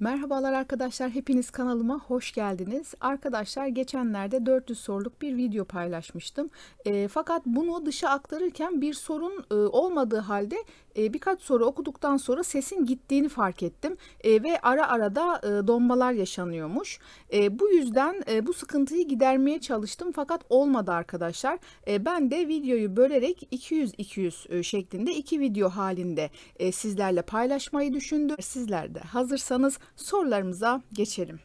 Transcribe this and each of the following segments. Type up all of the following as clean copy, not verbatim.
Merhabalar arkadaşlar, hepiniz kanalıma hoş geldiniz. Arkadaşlar geçenlerde 400 soruluk bir video paylaşmıştım. Fakat bunu dışa aktarırken bir sorun olmadığı halde birkaç soru okuduktan sonra sesin gittiğini fark ettim. Ve ara ara da donmalar yaşanıyormuş. Bu yüzden bu sıkıntıyı gidermeye çalıştım fakat olmadı arkadaşlar. Ben de videoyu bölerek 200-200 şeklinde iki video halinde sizlerle paylaşmayı düşündüm. Sizler de hazırsanız sorularımıza geçelim.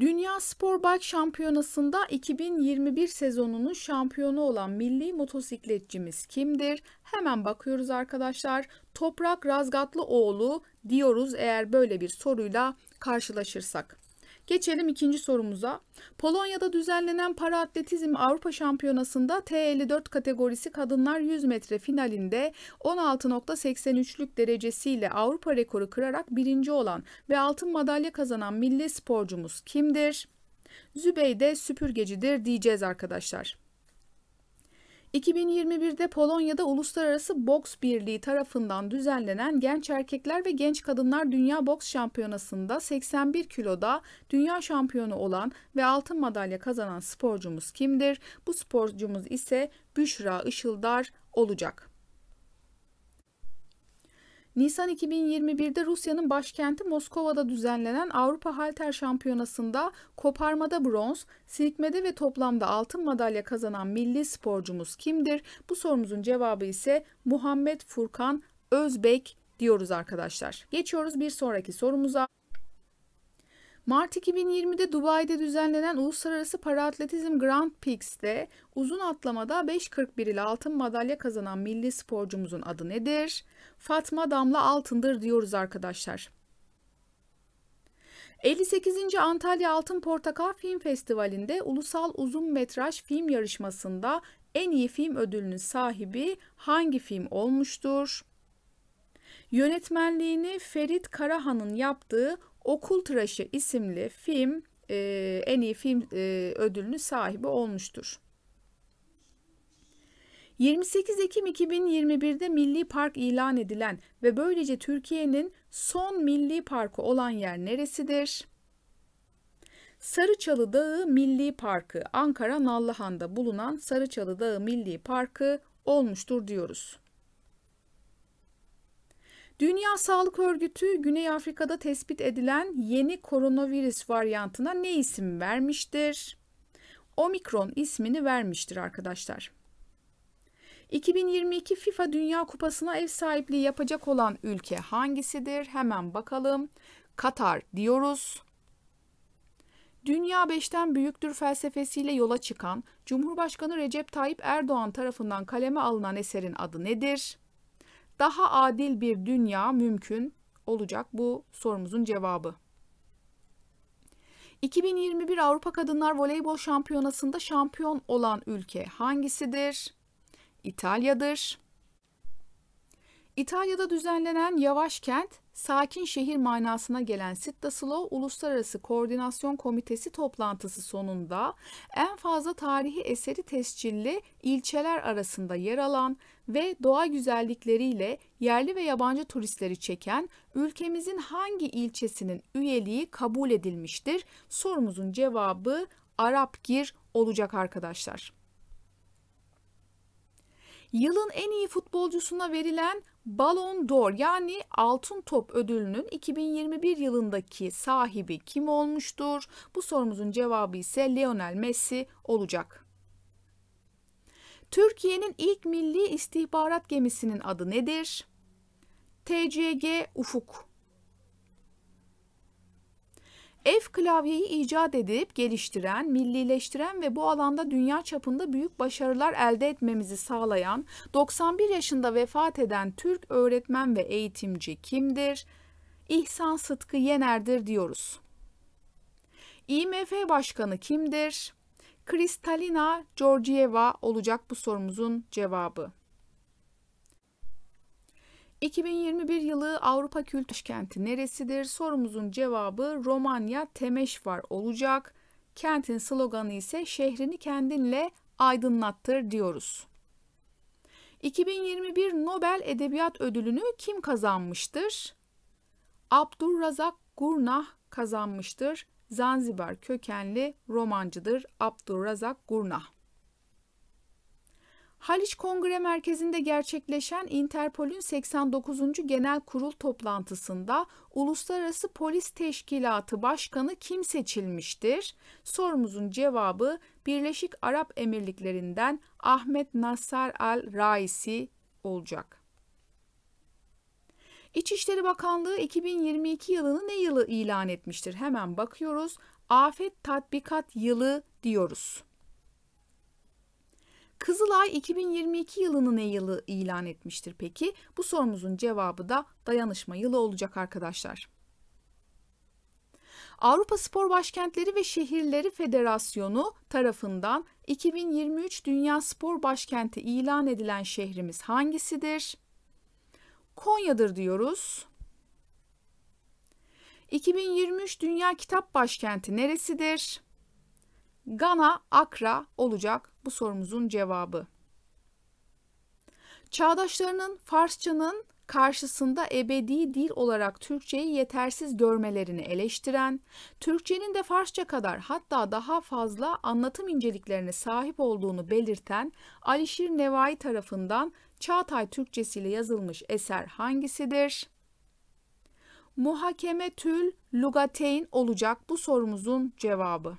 Dünya Sporbike Şampiyonası'nda 2021 sezonunun şampiyonu olan milli motosikletçimiz kimdir? Hemen bakıyoruz arkadaşlar. Toprak Rağzatlıoğlu diyoruz eğer böyle bir soruyla karşılaşırsak. Geçelim ikinci sorumuza. Polonya'da düzenlenen paraatletizm Avrupa Şampiyonası'nda T54 kategorisi kadınlar 100 metre finalinde 16.83'lük derecesiyle Avrupa rekoru kırarak birinci olan ve altın madalya kazanan milli sporcumuz kimdir? Zübeyde Süpürgeci'dir diyeceğiz arkadaşlar. 2021'de Polonya'da Uluslararası Boks Birliği tarafından düzenlenen Genç Erkekler ve Genç Kadınlar Dünya Boks Şampiyonası'nda 81 kiloda dünya şampiyonu olan ve altın madalya kazanan sporcumuz kimdir? Bu sporcumuz ise Büşra Işıldar olacak. Nisan 2021'de Rusya'nın başkenti Moskova'da düzenlenen Avrupa Halter Şampiyonası'nda koparmada bronz, silkmede ve toplamda altın madalya kazanan milli sporcumuz kimdir? Bu sorumuzun cevabı ise Muhammed Furkan Özbek diyoruz arkadaşlar. Geçiyoruz bir sonraki sorumuza. Mart 2020'de Dubai'de düzenlenen Uluslararası Paraatletizm Grand Prix'te uzun atlamada 5.41 ile altın madalya kazanan milli sporcumuzun adı nedir? Fatma Damla Altın'dır diyoruz arkadaşlar. 58. Antalya Altın Portakal Film Festivali'nde Ulusal Uzun Metraj Film Yarışması'nda en iyi film ödülünün sahibi hangi film olmuştur? Yönetmenliğini Ferit Karahan'ın yaptığı Okul Tıraşı isimli film en iyi film ödülünü sahibi olmuştur. 28 Ekim 2021'de milli park ilan edilen ve böylece Türkiye'nin son milli parkı olan yer neresidir? Sarıçalı Dağı Milli Parkı, Ankara Nallıhan'da bulunan Sarıçalı Dağı Milli Parkı olmuştur diyoruz. Dünya Sağlık Örgütü Güney Afrika'da tespit edilen yeni koronavirüs varyantına ne isim vermiştir? Omikron ismini vermiştir arkadaşlar. 2022 FIFA Dünya Kupası'na ev sahipliği yapacak olan ülke hangisidir? Hemen bakalım. Katar diyoruz. Dünya 5'ten büyüktür felsefesiyle yola çıkan Cumhurbaşkanı Recep Tayyip Erdoğan tarafından kaleme alınan eserin adı nedir? Daha adil bir dünya mümkün olacak bu sorumuzun cevabı. 2021 Avrupa Kadınlar Voleybol Şampiyonası'nda şampiyon olan ülke hangisidir? İtalya'dır. İtalya'da düzenlenen Yavaş Kent, Sakin Şehir manasına gelen Sittaflo Uluslararası Koordinasyon Komitesi toplantısı sonunda en fazla tarihi eseri tescilli ilçeler arasında yer alan ve doğa güzellikleriyle yerli ve yabancı turistleri çeken ülkemizin hangi ilçesinin üyeliği kabul edilmiştir? Sorumuzun cevabı Arapgir olacak arkadaşlar. Yılın en iyi futbolcusuna verilen Ballon d'Or yani Altın Top ödülünün 2021 yılındaki sahibi kim olmuştur? Bu sorumuzun cevabı ise Lionel Messi olacak. Türkiye'nin ilk milli istihbarat gemisinin adı nedir? TCG Ufuk. F klavyeyi icat edip geliştiren, millileştiren ve bu alanda dünya çapında büyük başarılar elde etmemizi sağlayan 91 yaşında vefat eden Türk öğretmen ve eğitimci kimdir? İhsan Sıtkı Yener'dir diyoruz. IMF Başkanı kimdir? Kristalina Georgieva olacak bu sorumuzun cevabı. 2021 yılı Avrupa Kültür Kenti neresidir? Sorumuzun cevabı Romanya Temeşvar olacak. Kentin sloganı ise şehrini kendinle aydınlattır diyoruz. 2021 Nobel Edebiyat Ödülünü kim kazanmıştır? Abdurrazak Gurnah kazanmıştır. Zanzibar kökenli romancıdır Abdurrazak Gurnah. Haliç Kongre Merkezi'nde gerçekleşen Interpol'ün 89. Genel Kurul toplantısında Uluslararası Polis Teşkilatı Başkanı kim seçilmiştir? Sorumuzun cevabı Birleşik Arap Emirlikleri'nden Ahmed Nasser Al Raisi olacak. İçişleri Bakanlığı 2022 yılını ne yılı ilan etmiştir? Hemen bakıyoruz. Afet tatbikat yılı diyoruz. Kızılay 2022 yılını ne yılı ilan etmiştir peki? Bu sorumuzun cevabı da dayanışma yılı olacak arkadaşlar. Avrupa Spor Başkentleri ve Şehirleri Federasyonu tarafından 2023 Dünya Spor Başkenti ilan edilen şehrimiz hangisidir? Konya'dır diyoruz. 2023 Dünya Kitap Başkenti neresidir? Gana, Akra olacak bu sorumuzun cevabı. Çağdaşlarının Farsçanın karşısında ebedi dil olarak Türkçeyi yetersiz görmelerini eleştiren, Türkçenin de Farsça kadar hatta daha fazla anlatım inceliklerine sahip olduğunu belirten Alişir Nevai tarafından Çağatay Türkçesiyle yazılmış eser hangisidir? Muhakemetül Lugateyn olacak bu sorumuzun cevabı.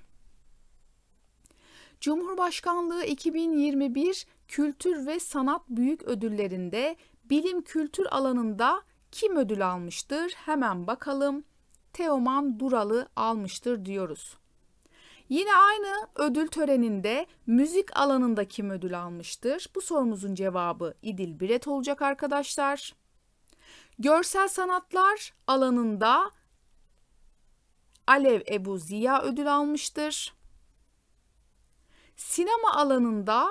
Cumhurbaşkanlığı 2021 Kültür ve Sanat Büyük Ödülleri'nde bilim kültür alanında kim ödül almıştır? Hemen bakalım. Teoman Duralı almıştır diyoruz. Yine aynı ödül töreninde müzik alanında kim ödül almıştır? Bu sorumuzun cevabı İdil Biret olacak arkadaşlar. Görsel sanatlar alanında Alev Ebu Ziya ödül almıştır. Sinema alanında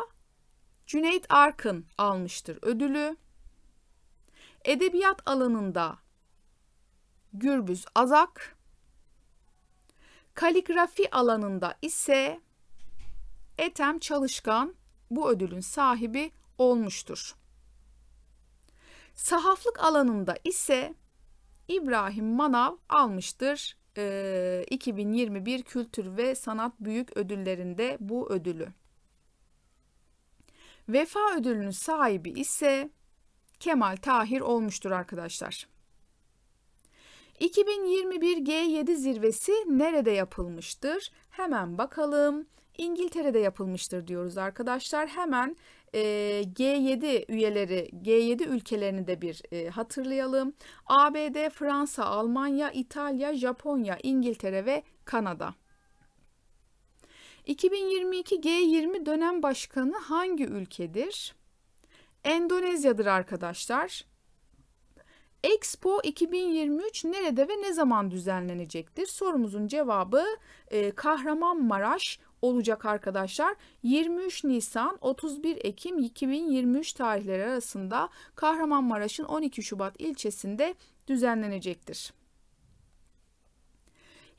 Cüneyt Arkın almıştır ödülü. Edebiyat alanında Gürbüz Azak. Kaligrafi alanında ise Etem Çalışkan bu ödülün sahibi olmuştur. Sahaflık alanında ise İbrahim Manav almıştır 2021 Kültür ve Sanat Büyük Ödülleri'nde bu ödülü. Vefa ödülünün sahibi ise Kemal Tahir olmuştur arkadaşlar. 2021 G7 zirvesi nerede yapılmıştır? Hemen bakalım. İngiltere'de yapılmıştır diyoruz arkadaşlar. Hemen G7 ülkelerini de bir hatırlayalım. ABD, Fransa, Almanya, İtalya, Japonya, İngiltere ve Kanada. 2022 G20 dönem başkanı hangi ülkedir? Endonezya'dır arkadaşlar. Expo 2023 nerede ve ne zaman düzenlenecektir? Sorumuzun cevabı Kahramanmaraş olacak arkadaşlar. 23 Nisan 31 Ekim 2023 tarihleri arasında Kahramanmaraş'ın 12 Şubat ilçesinde düzenlenecektir.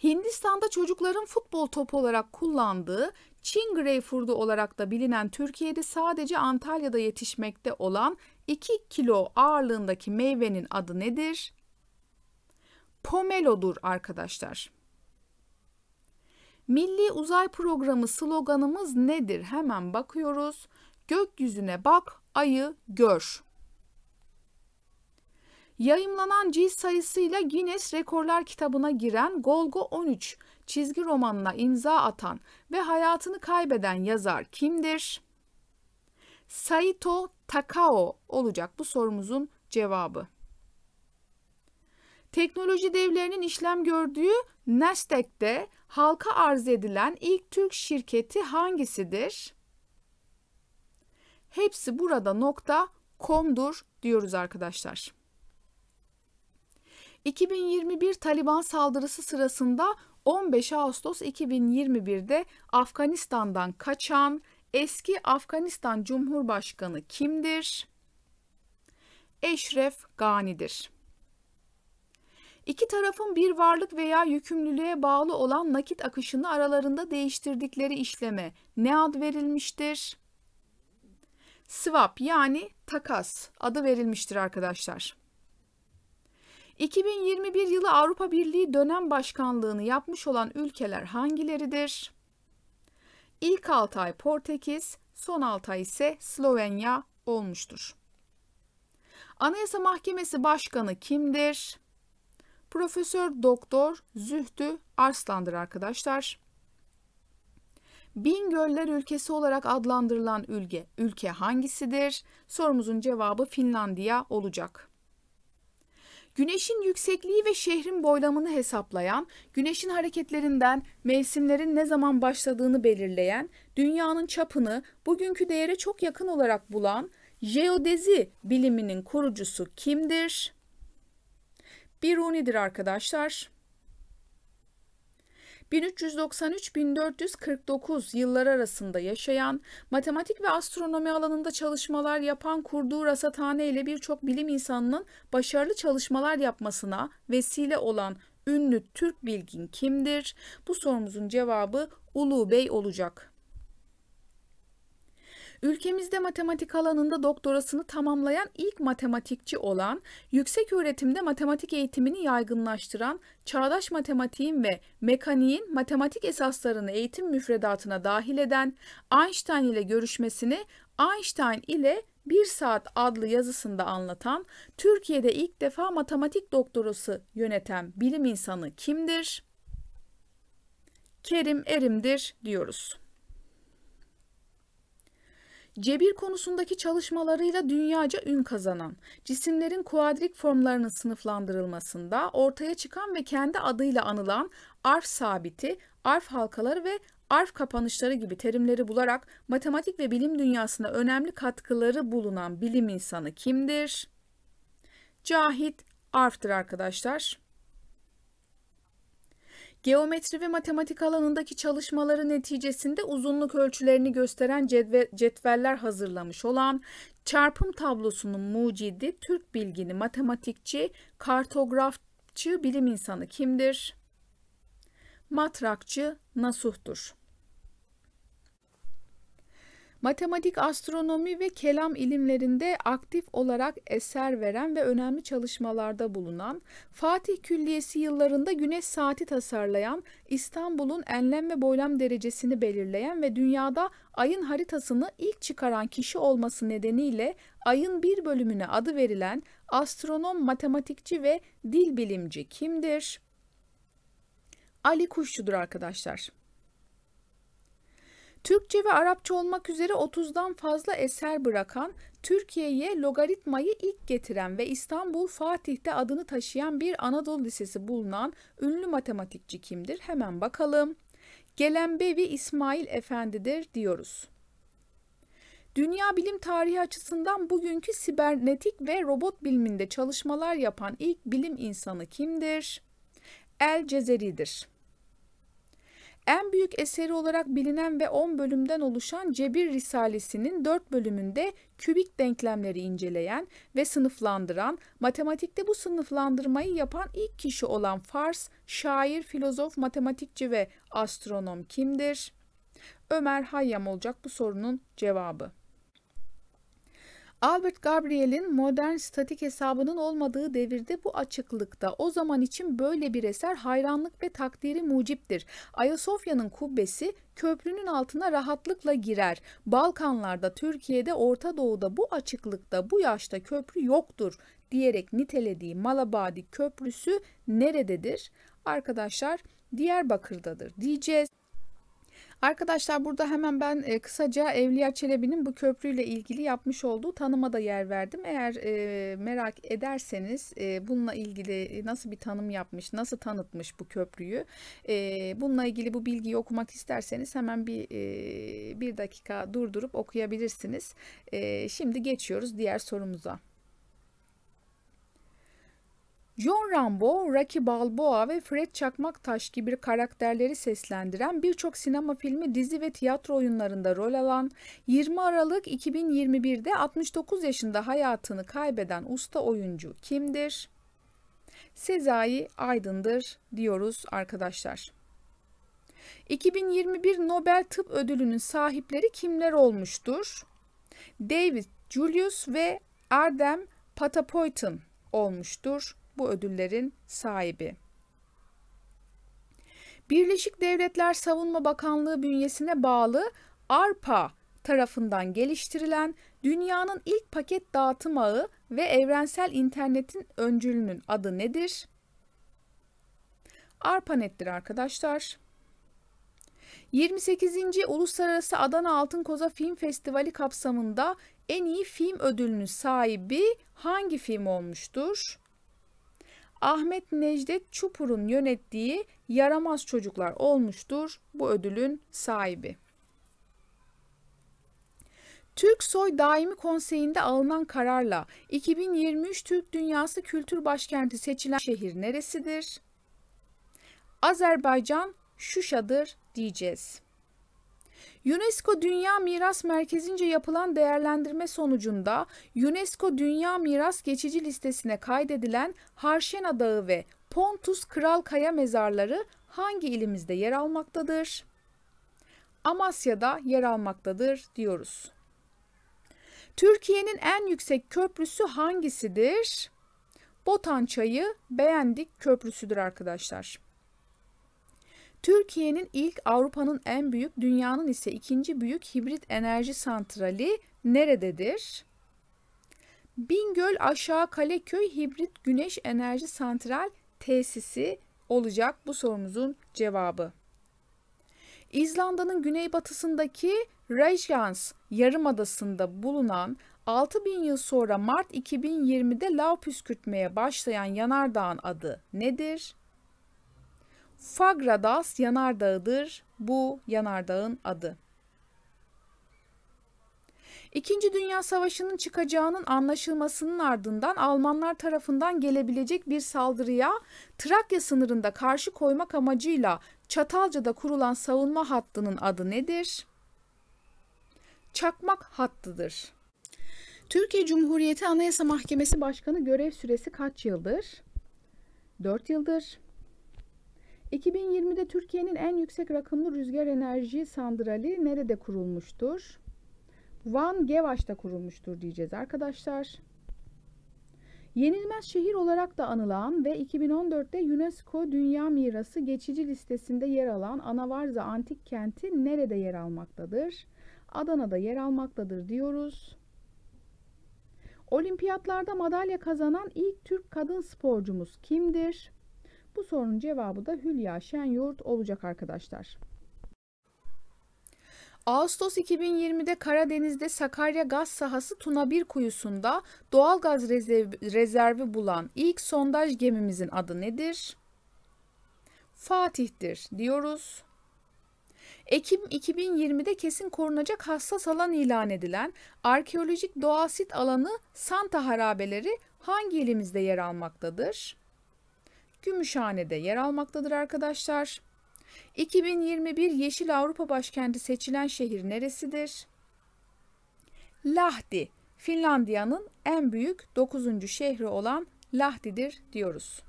Hindistan'da çocukların futbol topu olarak kullandığı Çin greyfurdu olarak da bilinen Türkiye'de sadece Antalya'da yetişmekte olan 2 kilo ağırlığındaki meyvenin adı nedir? Pomelo'dur arkadaşlar. Milli Uzay Programı sloganımız nedir? Hemen bakıyoruz. Gökyüzüne bak, ayı gör. Yayımlanan cilt sayısıyla Guinness Rekorlar kitabına giren Golgo 13 çizgi romanına imza atan ve hayatını kaybeden yazar kimdir? Saito Takao olacak bu sorumuzun cevabı. Teknoloji devlerinin işlem gördüğü Nasdaq'te halka arz edilen ilk Türk şirketi hangisidir? Hepsi burada .com'dur diyoruz arkadaşlar. 2021 Taliban saldırısı sırasında 15 Ağustos 2021'de Afganistan'dan kaçan eski Afganistan Cumhurbaşkanı kimdir? Eşref Gani'dir. İki tarafın bir varlık veya yükümlülüğe bağlı olan nakit akışını aralarında değiştirdikleri işleme ne ad verilmiştir? Swap yani takas adı verilmiştir arkadaşlar. 2021 yılı Avrupa Birliği dönem başkanlığını yapmış olan ülkeler hangileridir? İlk 6 ay Portekiz, son 6 ay ise Slovenya olmuştur. Anayasa Mahkemesi Başkanı kimdir? Profesör Doktor Zühtü Arslan'dır arkadaşlar. Bingöller ülkesi olarak adlandırılan ülke hangisidir? Sorumuzun cevabı Finlandiya olacak. Güneşin yüksekliği ve şehrin boylamını hesaplayan, güneşin hareketlerinden mevsimlerin ne zaman başladığını belirleyen, dünyanın çapını bugünkü değere çok yakın olarak bulan jeodezi biliminin kurucusu kimdir? Biruni'dir arkadaşlar. 1393-1449 yılları arasında yaşayan, matematik ve astronomi alanında çalışmalar yapan, kurduğu rasathane ile birçok bilim insanının başarılı çalışmalar yapmasına vesile olan ünlü Türk bilgin kimdir? Bu sorumuzun cevabı Uluğ Bey olacak. Ülkemizde matematik alanında doktorasını tamamlayan ilk matematikçi olan, yüksek öğretimde matematik eğitimini yaygınlaştıran, çağdaş matematiğin ve mekaniğin matematik esaslarını eğitim müfredatına dahil eden, Einstein ile görüşmesini Einstein ile 1 Saat adlı yazısında anlatan, Türkiye'de ilk defa matematik doktorası yöneten bilim insanı kimdir? Kerim Erim'dir diyoruz. Cebir konusundaki çalışmalarıyla dünyaca ün kazanan, cisimlerin kuadrik formlarının sınıflandırılmasında ortaya çıkan ve kendi adıyla anılan arf sabiti, arf halkaları ve arf kapanışları gibi terimleri bularak matematik ve bilim dünyasına önemli katkıları bulunan bilim insanı kimdir? Cahit Arf'tır arkadaşlar. Geometri ve matematik alanındaki çalışmaları neticesinde uzunluk ölçülerini gösteren cetveller hazırlamış olan, çarpım tablosunun mucidi Türk bilgini matematikçi, kartografçı bilim insanı kimdir? Matrakçı Nasuh'tur. Matematik, astronomi ve kelam ilimlerinde aktif olarak eser veren ve önemli çalışmalarda bulunan, Fatih Külliyesi yıllarında güneş saati tasarlayan, İstanbul'un enlem ve boylam derecesini belirleyen ve dünyada ayın haritasını ilk çıkaran kişi olması nedeniyle ayın bir bölümüne adı verilen astronom, matematikçi ve dil bilimci kimdir? Ali Kuşçu'dur arkadaşlar. Türkçe ve Arapça olmak üzere 30'dan fazla eser bırakan, Türkiye'ye logaritmayı ilk getiren ve İstanbul Fatih'te adını taşıyan bir Anadolu Lisesi bulunan ünlü matematikçi kimdir? Hemen bakalım. Gelenbevi İsmail Efendi'dir diyoruz. Dünya bilim tarihi açısından bugünkü sibernetik ve robot biliminde çalışmalar yapan ilk bilim insanı kimdir? El Cezeri'dir. En büyük eseri olarak bilinen ve 10 bölümden oluşan Cebir Risalesi'nin 4 bölümünde kübik denklemleri inceleyen ve sınıflandıran, matematikte bu sınıflandırmayı yapan ilk kişi olan Fars, şair, filozof, matematikçi ve astronom kimdir? Ömer Hayyam olacak bu sorunun cevabı. Albert Gabriel'in modern statik hesabının olmadığı devirde bu açıklıkta o zaman için böyle bir eser hayranlık ve takdiri muciptir. Ayasofya'nın kubbesi köprünün altına rahatlıkla girer. Balkanlarda, Türkiye'de, Orta Doğu'da bu açıklıkta bu yaşta köprü yoktur diyerek nitelediği Malabadi Köprüsü nerededir? Arkadaşlar Diyarbakır'dadır diyeceğiz. Arkadaşlar burada hemen ben kısaca Evliya Çelebi'nin bu köprüyle ilgili yapmış olduğu tanıma da yer verdim. Eğer merak ederseniz bununla ilgili nasıl bir tanım yapmış, nasıl tanıtmış bu köprüyü, bununla ilgili bu bilgiyi okumak isterseniz hemen bir dakika durdurup okuyabilirsiniz. Şimdi geçiyoruz diğer sorumuza. John Rambo, Rocky Balboa ve Fred Çakmaktaş gibi karakterleri seslendiren, birçok sinema filmi, dizi ve tiyatro oyunlarında rol alan, 20 Aralık 2021'de 69 yaşında hayatını kaybeden usta oyuncu kimdir? Sezai Aydın'dır diyoruz arkadaşlar. 2021 Nobel Tıp Ödülü'nün sahipleri kimler olmuştur? David Julius ve Ardem Patapoyton olmuştur bu ödüllerin sahibi. Birleşik Devletler Savunma Bakanlığı bünyesine bağlı ARPA tarafından geliştirilen dünyanın ilk paket dağıtım ağı ve evrensel internetin öncülünün adı nedir? ARPANET'tir arkadaşlar. 28. Uluslararası Adana Altın Koza Film Festivali kapsamında en iyi film ödülünün sahibi hangi film olmuştur? Ahmet Necdet Çupur'un yönettiği Yaramaz Çocuklar olmuştur bu ödülün sahibi. Türksoy Daimi Konseyi'nde alınan kararla 2023 Türk Dünyası Kültür Başkenti seçilen şehir neresidir? Azerbaycan Şuşa'dır diyeceğiz. UNESCO Dünya Miras Merkezi'nce yapılan değerlendirme sonucunda UNESCO Dünya Miras geçici listesine kaydedilen Harşena Dağı ve Pontus Kral Kaya Mezarları hangi ilimizde yer almaktadır? Amasya'da yer almaktadır diyoruz. Türkiye'nin en yüksek köprüsü hangisidir? Botan Çayı Beğendik Köprüsü'dür arkadaşlar. Türkiye'nin ilk, Avrupa'nın en büyük, dünyanın ise ikinci büyük hibrit enerji santrali nerededir? Bingöl Aşağı Kaleköy Hibrit Güneş Enerji Santral Tesisi olacak bu sorumuzun cevabı. İzlanda'nın güneybatısındaki Reykjanes Yarımadası'nda bulunan 6000 yıl sonra Mart 2020'de lav püskürtmeye başlayan yanardağın adı nedir? Fagradals yanardağıdır bu yanardağın adı. İkinci Dünya Savaşı'nın çıkacağının anlaşılmasının ardından Almanlar tarafından gelebilecek bir saldırıya Trakya sınırında karşı koymak amacıyla Çatalca'da kurulan savunma hattının adı nedir? Çakmak Hattı'dır. Türkiye Cumhuriyeti Anayasa Mahkemesi Başkanı görev süresi kaç yıldır? 4 yıldır. 2020'de Türkiye'nin en yüksek rakımlı rüzgar enerji santrali nerede kurulmuştur? Van Gevaş'ta kurulmuştur diyeceğiz arkadaşlar. Yenilmez şehir olarak da anılan ve 2014'te UNESCO Dünya Mirası geçici listesinde yer alan Anavarza Antik Kenti nerede yer almaktadır? Adana'da yer almaktadır diyoruz. Olimpiyatlarda madalya kazanan ilk Türk kadın sporcumuz kimdir? Bu sorunun cevabı da Hülya Şenyurt olacak arkadaşlar. Ağustos 2020'de Karadeniz'de Sakarya Gaz Sahası Tuna 1 kuyusunda doğal gaz rezervi bulan ilk sondaj gemimizin adı nedir? Fatih'tir diyoruz. Ekim 2020'de kesin korunacak hassas alan ilan edilen arkeolojik doğa sit alanı Santa Harabeleri hangi ilimizde yer almaktadır? Gümüşhane'de yer almaktadır arkadaşlar. 2021 Yeşil Avrupa Başkenti seçilen şehir neresidir? Lahti, Finlandiya'nın en büyük 9. şehri olan Lahti'dir diyoruz.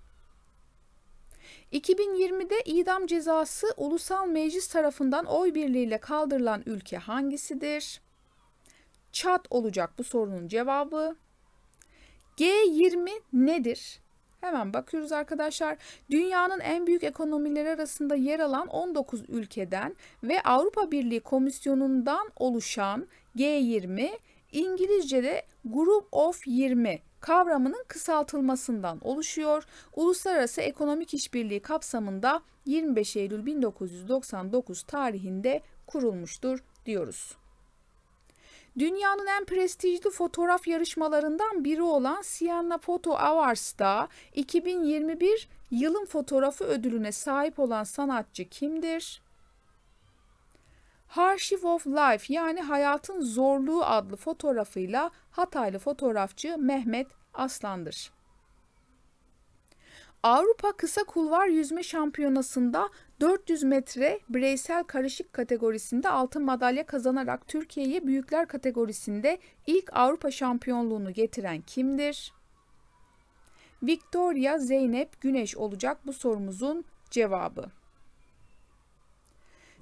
2020'de idam cezası Ulusal Meclis tarafından oy birliğiyle kaldırılan ülke hangisidir? Çat olacak bu sorunun cevabı. G20 nedir? Hemen bakıyoruz arkadaşlar. Dünyanın en büyük ekonomileri arasında yer alan 19 ülkeden ve Avrupa Birliği Komisyonu'ndan oluşan G20, İngilizce'de Group of 20 kavramının kısaltılmasından oluşuyor. Uluslararası Ekonomik İşbirliği kapsamında 25 Eylül 1999 tarihinde kurulmuştur diyoruz. Dünyanın en prestijli fotoğraf yarışmalarından biri olan Siena Photo Awards'da 2021 yılın fotoğrafı ödülüne sahip olan sanatçı kimdir? Hardship of Life yani Hayatın Zorluğu adlı fotoğrafıyla Hataylı fotoğrafçı Mehmet Aslan'dır. Avrupa Kısa Kulvar Yüzme Şampiyonası'nda 400 metre bireysel karışık kategorisinde altın madalya kazanarak Türkiye'ye büyükler kategorisinde ilk Avrupa şampiyonluğunu getiren kimdir? Victoria Zeynep Güneş olacak bu sorumuzun cevabı.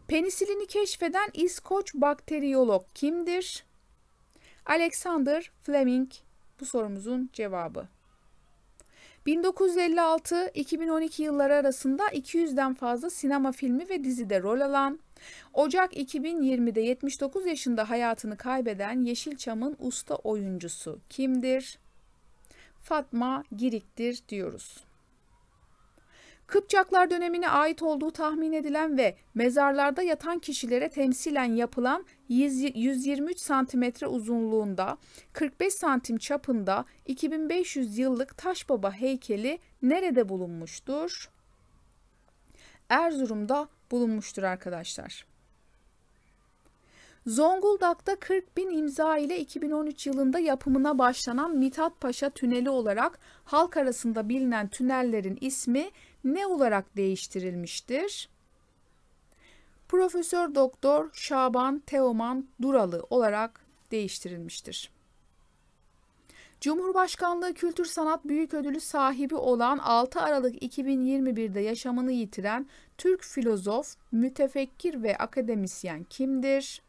Penisilini keşfeden İskoç bakteriyolog kimdir? Alexander Fleming bu sorumuzun cevabı. 1956-2012 yılları arasında 200'den fazla sinema filmi ve dizide rol alan, Ocak 2020'de 79 yaşında hayatını kaybeden Yeşilçam'ın usta oyuncusu kimdir? Fatma Girik'tir diyoruz. Kıpçaklar dönemine ait olduğu tahmin edilen ve mezarlarda yatan kişilere temsilen yapılan 123 cm uzunluğunda, 45 cm çapında 2500 yıllık Taşbaba heykeli nerede bulunmuştur? Erzurum'da bulunmuştur arkadaşlar. Zonguldak'ta 40.000 imza ile 2013 yılında yapımına başlanan Mithat Paşa Tüneli olarak halk arasında bilinen tünellerin ismi ne olarak değiştirilmiştir? Profesör Doktor Şaban Teoman Duralı olarak değiştirilmiştir. Cumhurbaşkanlığı Kültür Sanat Büyük Ödülü sahibi olan 6 Aralık 2021'de yaşamını yitiren Türk filozof, mütefekkir ve akademisyen kimdir?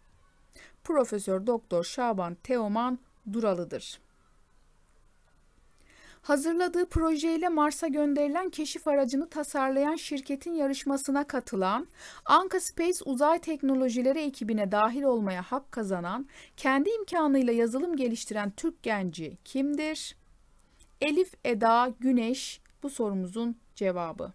Profesör Doktor Şaban Teoman Duralı'dır. Hazırladığı projeyle Mars'a gönderilen keşif aracını tasarlayan şirketin yarışmasına katılan, Anka Space Uzay Teknolojileri ekibine dahil olmaya hak kazanan, kendi imkanıyla yazılım geliştiren Türk genci kimdir? Elif Eda Güneş bu sorumuzun cevabı.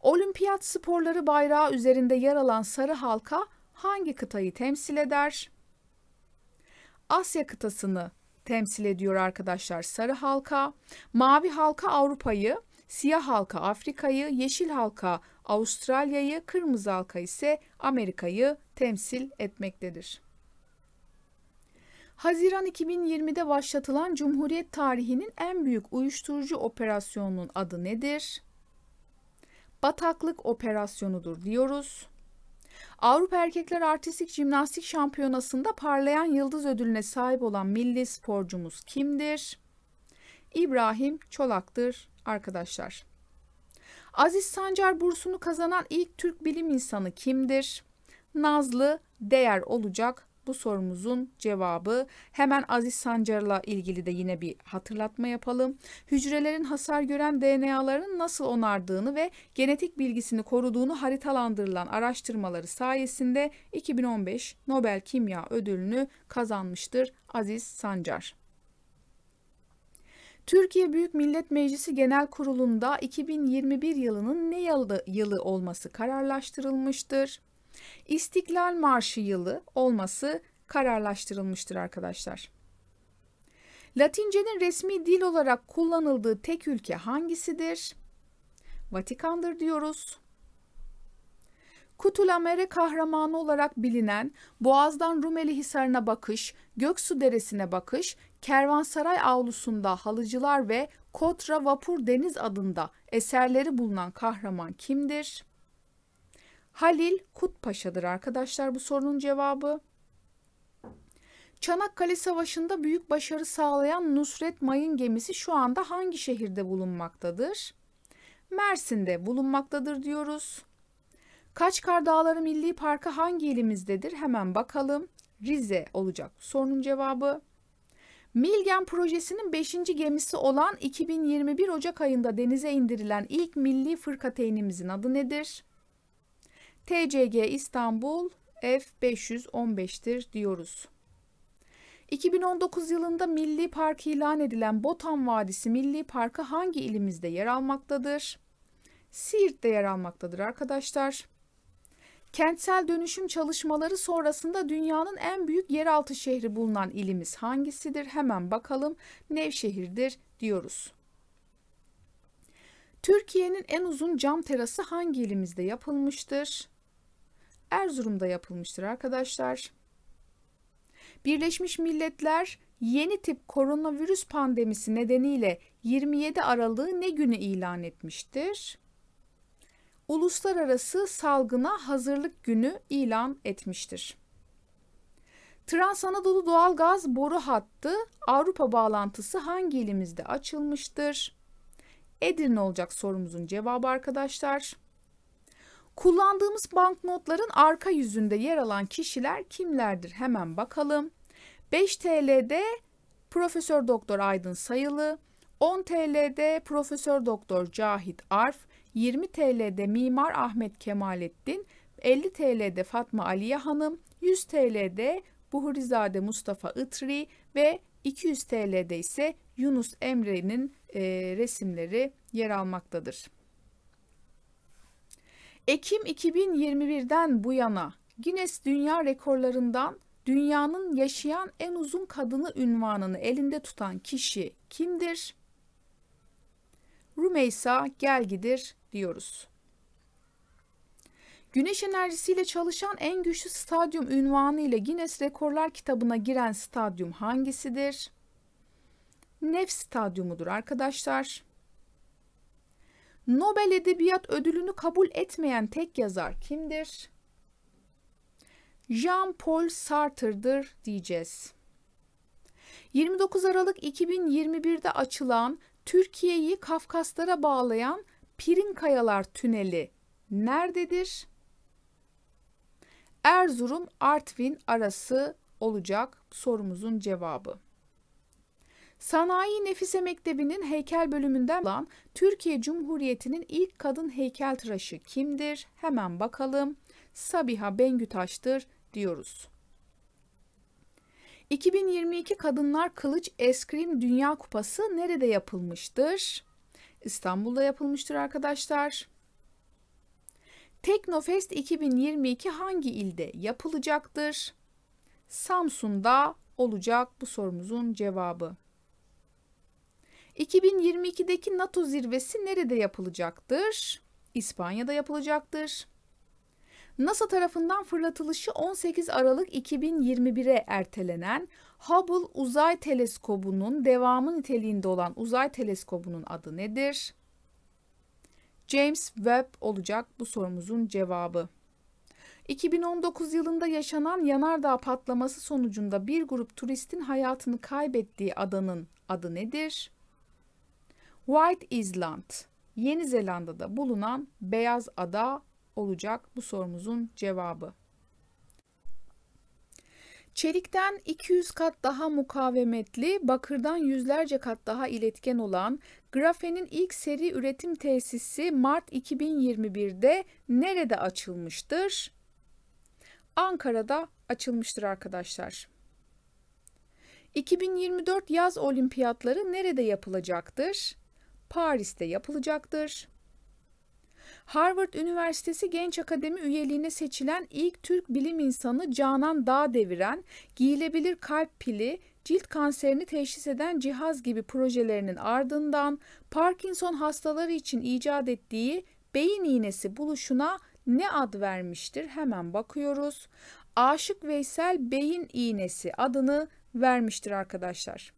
Olimpiyat sporları bayrağı üzerinde yer alan sarı halka hangi kıtayı temsil eder? Asya kıtasını temsil ediyor arkadaşlar sarı halka, mavi halka Avrupa'yı, siyah halka Afrika'yı, yeşil halka Avustralya'yı, kırmızı halka ise Amerika'yı temsil etmektedir. Haziran 2020'de başlatılan Cumhuriyet tarihinin en büyük uyuşturucu operasyonunun adı nedir? Bataklık operasyonudur diyoruz. Avrupa Erkekler Artistik Jimnastik Şampiyonası'nda parlayan yıldız ödülüne sahip olan milli sporcumuz kimdir? İbrahim Çolak'tır arkadaşlar. Aziz Sancar bursunu kazanan ilk Türk bilim insanı kimdir? Nazlı Değer olacak bu sorumuzun cevabı. Hemen Aziz Sancar'la ilgili de yine bir hatırlatma yapalım. Hücrelerin hasar gören DNA'ların nasıl onardığını ve genetik bilgisini koruduğunu haritalandırılan araştırmaları sayesinde 2015 Nobel Kimya Ödülünü kazanmıştır Aziz Sancar. Türkiye Büyük Millet Meclisi Genel Kurulu'nda 2021 yılının ne yılı olması kararlaştırılmıştır? İstiklal Marşı yılı olması kararlaştırılmıştır arkadaşlar. Latince'nin resmi dil olarak kullanıldığı tek ülke hangisidir? Vatikan'dır diyoruz. Kutulamere kahramanı olarak bilinen Boğaz'dan Rumeli Hisarı'na bakış, Göksu Deresi'ne bakış, Kervansaray avlusunda Halıcılar ve Kotra Vapur Deniz adında eserleri bulunan kahraman kimdir? Halil Kutpaşa'dır arkadaşlar bu sorunun cevabı. Çanakkale Savaşı'nda büyük başarı sağlayan Nusret Mayın gemisi şu anda hangi şehirde bulunmaktadır? Mersin'de bulunmaktadır diyoruz. Kaçkar Dağları Milli Parkı hangi ilimizdedir? Hemen bakalım. Rize olacak sorunun cevabı. Milgen projesinin 5. gemisi olan 2021 Ocak ayında denize indirilen ilk milli fırkateynimizin adı nedir? TCG İstanbul F515'tir diyoruz. 2019 yılında Milli Park ilan edilen Botan Vadisi Milli Parkı hangi ilimizde yer almaktadır? Siirt'te yer almaktadır arkadaşlar. Kentsel dönüşüm çalışmaları sonrasında dünyanın en büyük yeraltı şehri bulunan ilimiz hangisidir? Hemen bakalım. Nevşehir'dir diyoruz. Türkiye'nin en uzun cam terası hangi ilimizde yapılmıştır? Erzurum'da yapılmıştır arkadaşlar. Birleşmiş Milletler yeni tip koronavirüs pandemisi nedeniyle 27 Aralık'ı ne günü ilan etmiştir? Uluslararası Salgına Hazırlık Günü ilan etmiştir. Transanadolu Doğalgaz Boru Hattı Avrupa bağlantısı hangi ilimizde açılmıştır? Edirne olacak sorumuzun cevabı arkadaşlar. Kullandığımız banknotların arka yüzünde yer alan kişiler kimlerdir? Hemen bakalım. 5 TL'de Profesör Doktor Aydın Sayılı, 10 TL'de Profesör Doktor Cahit Arf, 20 TL'de Mimar Ahmet Kemalettin, 50 TL'de Fatma Aliye Hanım, 100 TL'de Buhurizade Mustafa Itri ve 200 TL'de ise Yunus Emre'nin resimleri yer almaktadır. Ekim 2021'den bu yana Guinness Dünya Rekorlarından dünyanın yaşayan en uzun kadını unvanını elinde tutan kişi kimdir? Rümeysa Gelgi'dir diyoruz. Güneş enerjisiyle çalışan en güçlü stadyum unvanı ile Guinness Rekorlar kitabına giren stadyum hangisidir? Nef Stadyumu'dur arkadaşlar. Nobel Edebiyat Ödülünü kabul etmeyen tek yazar kimdir? Jean-Paul Sartre'dır diyeceğiz. 29 Aralık 2021'de açılan Türkiye'yi Kafkaslara bağlayan Pirinkayalar Tüneli nerededir? Erzurum Artvin arası olacak sorumuzun cevabı. Sanayi Nefise Mektebi'nin heykel bölümünden olan Türkiye Cumhuriyeti'nin ilk kadın heykeltıraşı kimdir? Hemen bakalım. Sabiha Bengütaş'tır diyoruz. 2022 Kadınlar Kılıç Eskrim Dünya Kupası nerede yapılmıştır? İstanbul'da yapılmıştır arkadaşlar. Teknofest 2022 hangi ilde yapılacaktır? Samsun'da olacak bu sorumuzun cevabı. 2022'deki NATO zirvesi nerede yapılacaktır? İspanya'da yapılacaktır. NASA tarafından fırlatılışı 18 Aralık 2021'e ertelenen Hubble Uzay Teleskobu'nun devamı niteliğinde olan uzay teleskobunun adı nedir? James Webb olacak bu sorumuzun cevabı. 2019 yılında yaşanan yanardağ patlaması sonucunda bir grup turistin hayatını kaybettiği adanın adı nedir? White Island, Yeni Zelanda'da bulunan beyaz ada olacak bu sorumuzun cevabı. Çelikten 200 kat daha mukavemetli, bakırdan yüzlerce kat daha iletken olan grafenin ilk seri üretim tesisi Mart 2021'de nerede açılmıştır? Ankara'da açılmıştır arkadaşlar. 2024 Yaz Olimpiyatları nerede yapılacaktır? Paris'te yapılacaktır. Harvard Üniversitesi Genç Akademi üyeliğine seçilen ilk Türk bilim insanı Canan Dağdeviren, giyilebilir kalp pili, cilt kanserini teşhis eden cihaz gibi projelerinin ardından Parkinson hastaları için icat ettiği beyin iğnesi buluşuna ne ad vermiştir? Hemen bakıyoruz. Aşık Veysel beyin iğnesi adını vermiştir arkadaşlar.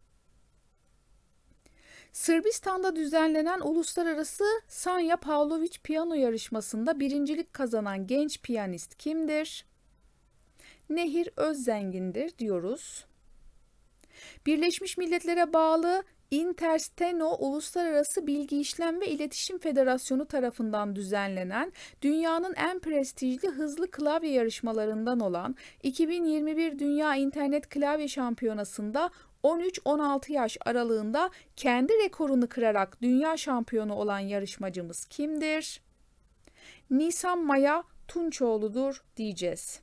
Sırbistan'da düzenlenen uluslararası Sanja Pavlović piyano yarışmasında birincilik kazanan genç piyanist kimdir? Nehir Özzengin'dir diyoruz. Birleşmiş Milletler'e bağlı Intersteno Uluslararası Bilgi İşlem ve İletişim Federasyonu tarafından düzenlenen dünyanın en prestijli hızlı klavye yarışmalarından olan 2021 Dünya İnternet Klavye Şampiyonası'nda 13-16 yaş aralığında kendi rekorunu kırarak dünya şampiyonu olan yarışmacımız kimdir? Nisan Maya Tunçoğlu'dur diyeceğiz.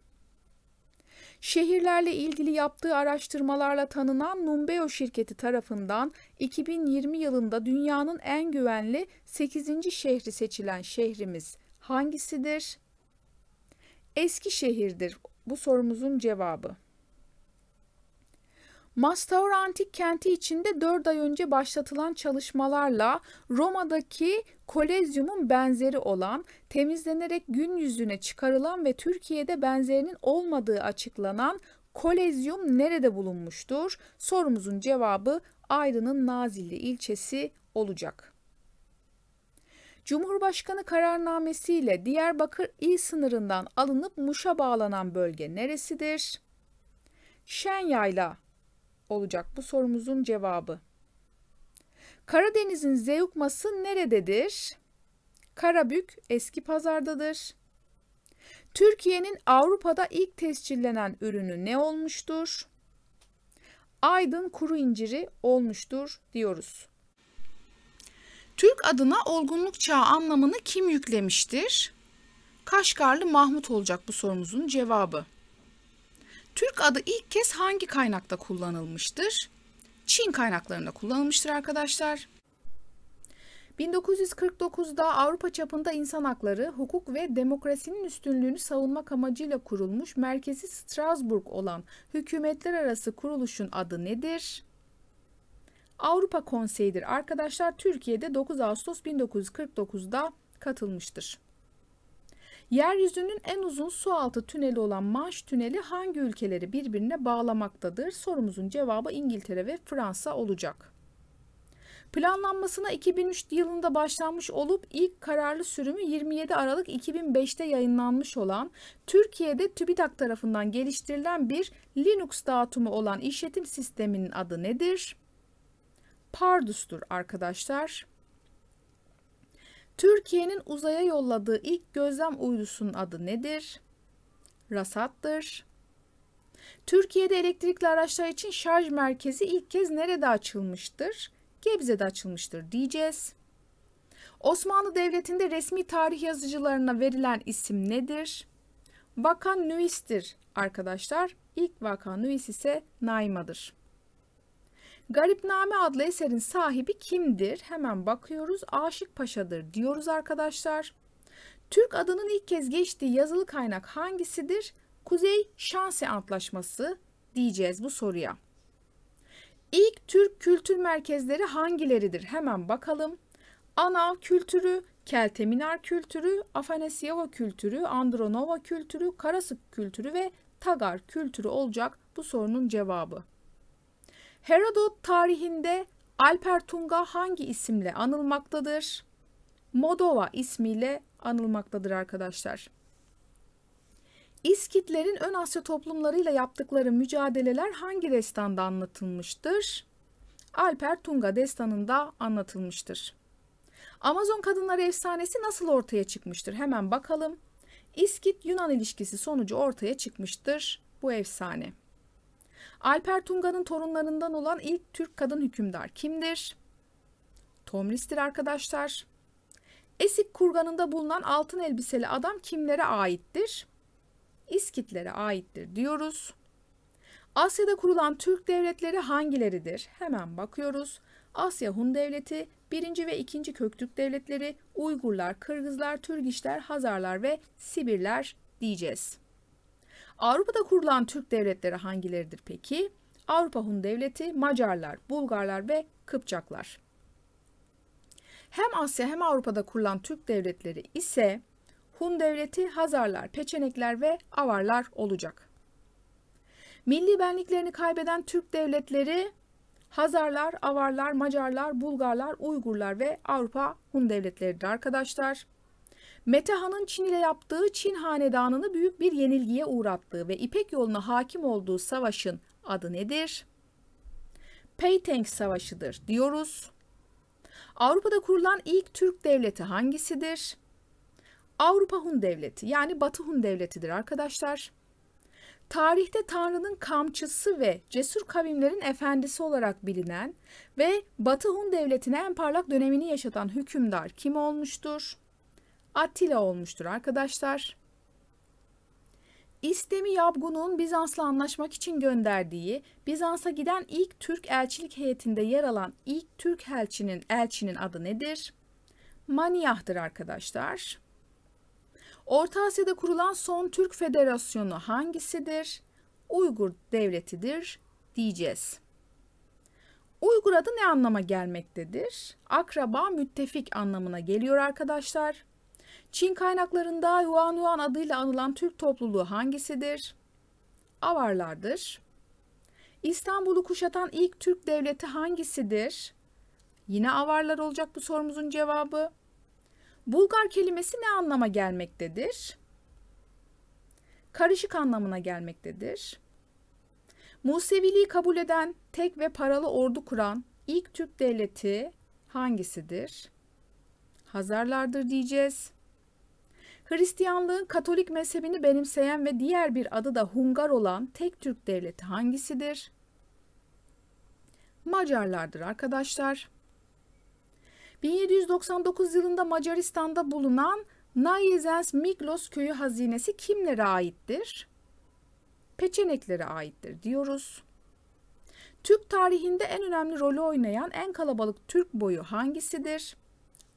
Şehirlerle ilgili yaptığı araştırmalarla tanınan Numbeo şirketi tarafından 2020 yılında dünyanın en güvenli 8. şehri seçilen şehrimiz hangisidir? Eskişehir'dir bu sorumuzun cevabı. Mastaur Antik Kenti içinde 4 ay önce başlatılan çalışmalarla Roma'daki Kolezyum'un benzeri olan, temizlenerek gün yüzüne çıkarılan ve Türkiye'de benzerinin olmadığı açıklanan Kolezyum nerede bulunmuştur? Sorumuzun cevabı Aydın'ın Nazilli ilçesi olacak. Cumhurbaşkanı kararnamesiyle Diyarbakır il sınırından alınıp Muş'a bağlanan bölge neresidir? Şenyayla olacak bu sorumuzun cevabı. Karadeniz'in zeyukması nerededir? Karabük Eskipazar'dadır. Türkiye'nin Avrupa'da ilk tescillenen ürünü ne olmuştur? Aydın kuru inciri olmuştur diyoruz. Türk adına olgunluk çağı anlamını kim yüklemiştir? Kaşgarlı Mahmut olacak bu sorumuzun cevabı. Türk adı ilk kez hangi kaynakta kullanılmıştır? Çin kaynaklarında kullanılmıştır arkadaşlar. 1949'da Avrupa çapında insan hakları, hukuk ve demokrasinin üstünlüğünü savunmak amacıyla kurulmuş merkezi Strasbourg olan hükümetler arası kuruluşun adı nedir? Avrupa Konseyi'dir arkadaşlar. Türkiye'de 9 Ağustos 1949'da katılmıştır. Yeryüzünün en uzun sualtı tüneli olan Manş Tüneli hangi ülkeleri birbirine bağlamaktadır? Sorumuzun cevabı İngiltere ve Fransa olacak. Planlanmasına 2003 yılında başlanmış olup ilk kararlı sürümü 27 Aralık 2005'te yayınlanmış olan, Türkiye'de TÜBİTAK tarafından geliştirilen bir Linux dağıtımı olan işletim sisteminin adı nedir? Pardus'tur arkadaşlar. Türkiye'nin uzaya yolladığı ilk gözlem uydusunun adı nedir? Rasat'tır. Türkiye'de elektrikli araçlar için şarj merkezi ilk kez nerede açılmıştır? Gebze'de açılmıştır diyeceğiz. Osmanlı Devleti'nde resmi tarih yazıcılarına verilen isim nedir? Vaka Nuis'tir arkadaşlar. İlk Vaka Nuis ise Naima'dır. Garipname adlı eserin sahibi kimdir? Hemen bakıyoruz. Aşık Paşa'dır diyoruz arkadaşlar. Türk adının ilk kez geçtiği yazılı kaynak hangisidir? Kuzey Şansi Antlaşması diyeceğiz bu soruya. İlk Türk kültür merkezleri hangileridir? Hemen bakalım. Anav kültürü, Kelteminar kültürü, Afanasiyeva kültürü, Andronova kültürü, Karasık kültürü ve Tagar kültürü olacak bu sorunun cevabı. Herodot tarihinde Alper Tunga hangi isimle anılmaktadır? Modova ismiyle anılmaktadır arkadaşlar. İskitlerin ön Asya toplumlarıyla yaptıkları mücadeleler hangi destanda anlatılmıştır? Alper Tunga destanında anlatılmıştır. Amazon kadınları efsanesi nasıl ortaya çıkmıştır? Hemen bakalım. İskit-Yunan ilişkisi sonucu ortaya çıkmıştır bu efsane. Alper Tunga'nın torunlarından olan ilk Türk kadın hükümdar kimdir? Tomris'tir arkadaşlar. Esik kurganında bulunan altın elbiseli adam kimlere aittir? İskitlere aittir diyoruz. Asya'da kurulan Türk devletleri hangileridir? Hemen bakıyoruz. Asya Hun Devleti, 1. ve 2. Köktürk Devletleri, Uygurlar, Kırgızlar, Türgişler, Hazarlar ve Sibirler diyeceğiz. Avrupa'da kurulan Türk devletleri hangileridir peki? Avrupa Hun Devleti, Macarlar, Bulgarlar ve Kıpçaklar. Hem Asya hem Avrupa'da kurulan Türk devletleri ise Hun Devleti, Hazarlar, Peçenekler ve Avarlar olacak. Milli benliklerini kaybeden Türk devletleri Hazarlar, Avarlar, Macarlar, Bulgarlar, Uygurlar ve Avrupa Hun devletleridir arkadaşlar. Metehan'ın Çin ile yaptığı Çin hanedanını büyük bir yenilgiye uğrattığı ve İpek yoluna hakim olduğu savaşın adı nedir? Peytenk Savaşı'dır diyoruz. Avrupa'da kurulan ilk Türk devleti hangisidir? Avrupa Hun Devleti yani Batı Hun Devleti'dir arkadaşlar. Tarihte Tanrı'nın kamçısı ve cesur kavimlerin efendisi olarak bilinen ve Batı Hun Devleti'ne en parlak dönemini yaşatan hükümdar kim olmuştur? Attila olmuştur arkadaşlar. İstemi Yabgun'un Bizans'la anlaşmak için gönderdiği, Bizans'a giden ilk Türk elçilik heyetinde yer alan ilk Türk elçinin adı nedir? Maniyah'tır arkadaşlar. Orta Asya'da kurulan son Türk Federasyonu hangisidir? Uygur Devleti'dir diyeceğiz. Uygur adı ne anlama gelmektedir? Akraba, müttefik anlamına geliyor arkadaşlar. Çin kaynaklarında Yuanyuan adıyla anılan Türk topluluğu hangisidir? Avarlardır. İstanbul'u kuşatan ilk Türk devleti hangisidir? Yine Avarlar olacak bu sorumuzun cevabı. Bulgar kelimesi ne anlama gelmektedir? Karışık anlamına gelmektedir. Museviliği kabul eden, tek ve paralı ordu kuran ilk Türk devleti hangisidir? Hazarlardır diyeceğiz. Hristiyanlığın Katolik mezhebini benimseyen ve diğer bir adı da Hungar olan tek Türk devleti hangisidir? Macarlardır arkadaşlar. 1799 yılında Macaristan'da bulunan Nayezens Miglos köyü hazinesi kimlere aittir? Peçeneklere aittir diyoruz. Türk tarihinde en önemli rolü oynayan en kalabalık Türk boyu hangisidir?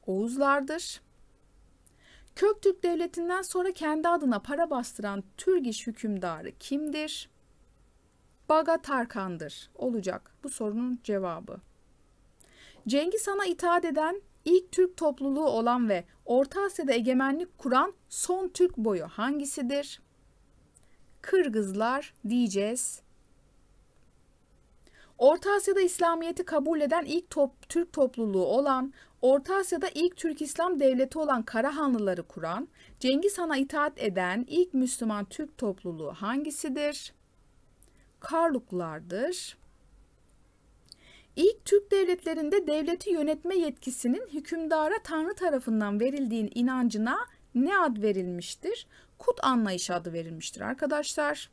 Oğuzlardır. Köktürk devletinden sonra kendi adına para bastıran Türgiş hükümdarı kimdir? Bagatarkan'dır olacak bu sorunun cevabı. Cengiz Han'a itaat eden ilk Türk topluluğu olan ve Orta Asya'da egemenlik kuran son Türk boyu hangisidir? Kırgızlar diyeceğiz. Orta Asya'da İslamiyet'i kabul eden ilk Türk topluluğu olan, Orta Asya'da ilk Türk İslam devleti olan Karahanlıları kuran, Cengiz Han'a itaat eden ilk Müslüman Türk topluluğu hangisidir? Karluklardır. İlk Türk devletlerinde devleti yönetme yetkisinin hükümdara Tanrı tarafından verildiğin inancına ne ad verilmiştir? Kut anlayışı adı verilmiştir arkadaşlar.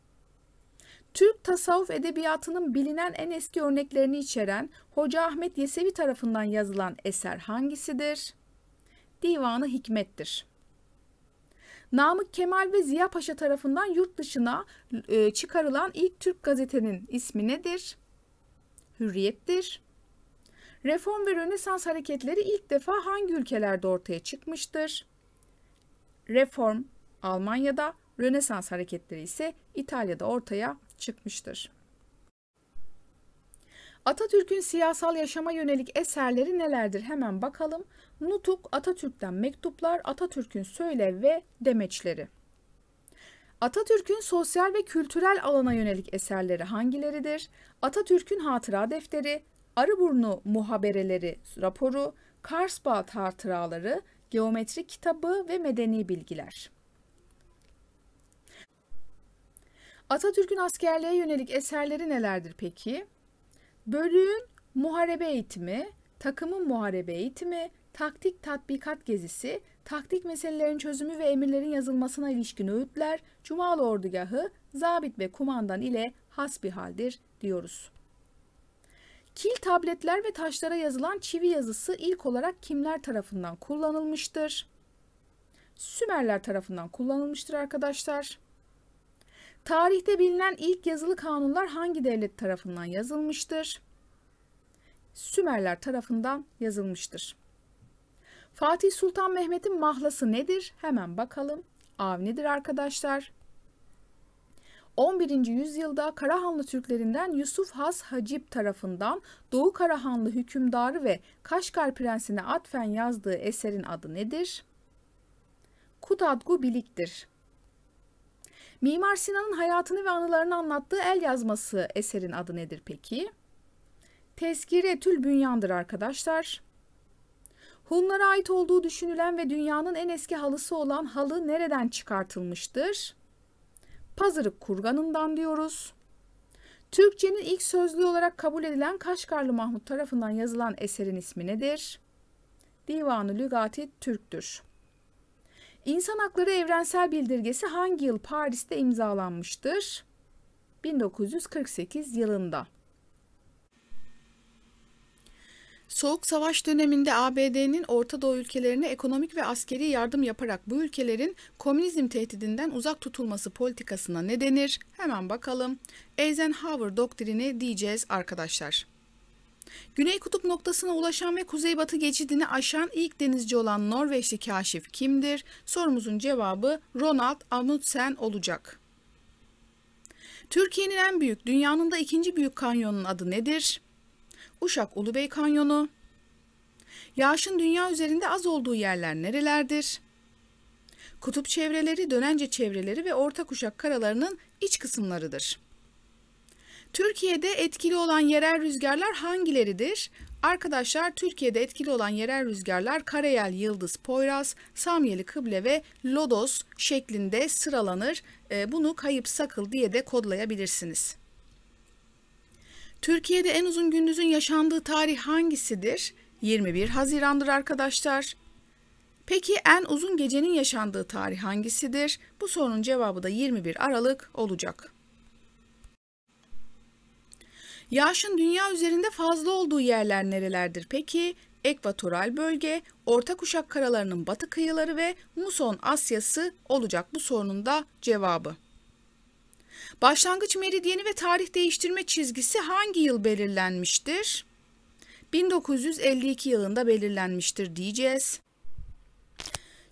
Türk tasavvuf edebiyatının bilinen en eski örneklerini içeren Hoca Ahmet Yesevi tarafından yazılan eser hangisidir? Divan-ı Hikmet'tir. Namık Kemal ve Ziya Paşa tarafından yurt dışına çıkarılan ilk Türk gazetenin ismi nedir? Hürriyet'tir. Reform ve Rönesans hareketleri ilk defa hangi ülkelerde ortaya çıkmıştır? Reform Almanya'da, Rönesans hareketleri ise İtalya'da ortaya çıkmıştır. Atatürk'ün siyasal yaşama yönelik eserleri nelerdir? Hemen bakalım. Nutuk, Atatürk'ten mektuplar, Atatürk'ün söylev ve demeçleri. Atatürk'ün sosyal ve kültürel alana yönelik eserleri hangileridir? Atatürk'ün hatıra defteri, Arıburnu muhabereleri raporu, Karsbağ hatıraları, geometri kitabı ve medeni bilgiler. Atatürk'ün askerliğe yönelik eserleri nelerdir peki? Bölüğün muharebe eğitimi, takımın muharebe eğitimi, taktik tatbikat gezisi, taktik meselelerin çözümü ve emirlerin yazılmasına ilişkin öğütler, Cumalı ordugahı, zabit ve kumandan ile hasbihaldir diyoruz. Kil tabletler ve taşlara yazılan çivi yazısı ilk olarak kimler tarafından kullanılmıştır? Sümerler tarafından kullanılmıştır arkadaşlar. Tarihte bilinen ilk yazılı kanunlar hangi devlet tarafından yazılmıştır? Sümerler tarafından yazılmıştır. Fatih Sultan Mehmet'in mahlası nedir? Hemen bakalım. Avni'dir arkadaşlar. 11. yüzyılda Karahanlı Türklerinden Yusuf Has Hacip tarafından Doğu Karahanlı hükümdarı ve Kaşgar prensine atfen yazdığı eserin adı nedir? Kutadgu Bilik'tir. Mimar Sinan'ın hayatını ve anılarını anlattığı el yazması eserin adı nedir peki? Tezkiretül Bünyan'dır arkadaşlar. Hunlara ait olduğu düşünülen ve dünyanın en eski halısı olan halı nereden çıkartılmıştır? Pazırık kurganından diyoruz. Türkçenin ilk sözlüğü olarak kabul edilen Kaşgarlı Mahmut tarafından yazılan eserin ismi nedir? Divan-ı Lügati Türk'tür. İnsan Hakları Evrensel Bildirgesi hangi yıl Paris'te imzalanmıştır? 1948 yılında. Soğuk Savaş döneminde ABD'nin Orta Doğu ülkelerine ekonomik ve askeri yardım yaparak bu ülkelerin komünizm tehdidinden uzak tutulması politikasına ne denir? Hemen bakalım. Eisenhower doktrini diyeceğiz arkadaşlar. Güney Kutup noktasına ulaşan ve Kuzeybatı geçidini aşan ilk denizci olan Norveçli kaşif kimdir? Sorumuzun cevabı Ronald Amundsen olacak. Türkiye'nin en büyük, dünyanın da ikinci büyük kanyonunun adı nedir? Uşak Uluğ Bey Kanyonu. Yağışın dünya üzerinde az olduğu yerler nerelerdir? Kutup çevreleri, dönence çevreleri ve orta kuşak karalarının iç kısımlarıdır. Türkiye'de etkili olan yerel rüzgarlar hangileridir? Arkadaşlar Türkiye'de etkili olan yerel rüzgarlar Karayel, Yıldız, Poyraz, Samyeli, Kıble ve Lodos şeklinde sıralanır. Bunu Kayıp Sakıl diye de kodlayabilirsiniz. Türkiye'de en uzun gündüzün yaşandığı tarih hangisidir? 21 Haziran'dır arkadaşlar. Peki en uzun gecenin yaşandığı tarih hangisidir? Bu sorunun cevabı da 21 Aralık olacak. Yağışın dünya üzerinde fazla olduğu yerler nerelerdir peki? ekvatoral bölge, orta kuşak karalarının batı kıyıları ve muson Asyası olacak bu sorunun da cevabı. Başlangıç meridyeni ve tarih değiştirme çizgisi hangi yıl belirlenmiştir? 1952 yılında belirlenmiştir diyeceğiz.